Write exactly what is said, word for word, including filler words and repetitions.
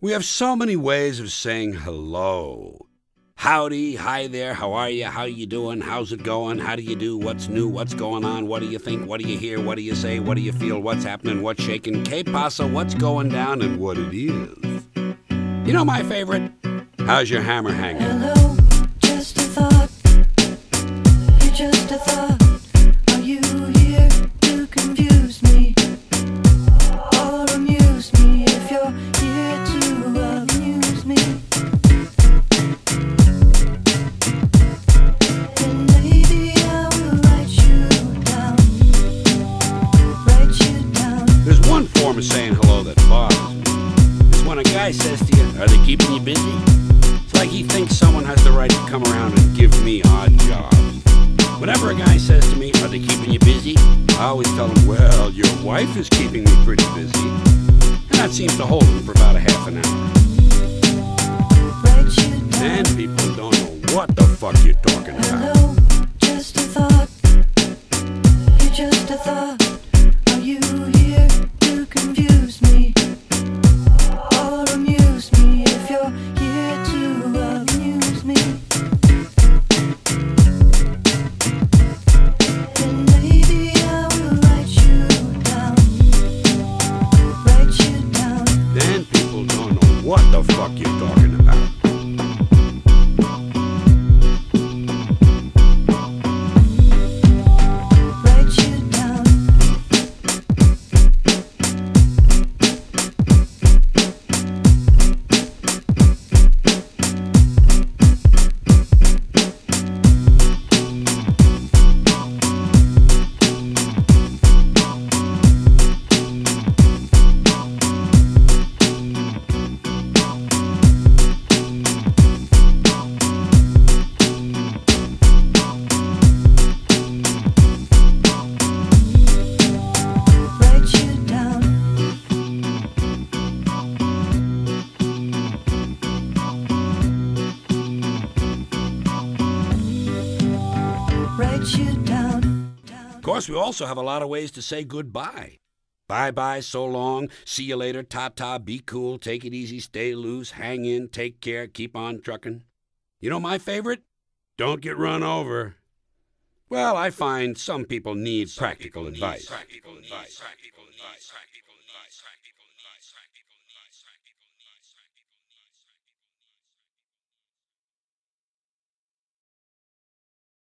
We have so many ways of saying hello. Howdy, hi there, how are you, how you doing, how's it going, how do you do, what's new, what's going on, what do you think, what do you hear, what do you say, what do you feel, what's happening, what's shaking, que pasa, what's going down, and what it is. You know my favorite? How's your hammer hanging? Hello, just a thought, you're just a thought, are you here to confuse me, or amuse me, if you're here to amuse me. There's one form of saying hello that bothers me. It's when a guy says to you, "Are they keeping you busy?" It's like he thinks someone has the right to come around and give me odd jobs. Whenever a guy says to me, "Are they keeping you busy?" I always tell him, "Well, your wife is keeping me pretty busy." And that seems to hold him for about a half an hour. And people don't know what the fuck you're talking about. Hello, just a thought. You're just a thought. Are you here to confuse me? Or amuse me if you're here to amuse me. Then maybe I will write you down. Write you down. Then people don't know what the fuck you're talking about. Of course, we also have a lot of ways to say goodbye. Bye-bye, so long, see you later, ta-ta, be cool, take it easy, stay loose, hang in, take care, keep on trucking. You know my favorite? Don't get run over. Well, I find some people need practical advice.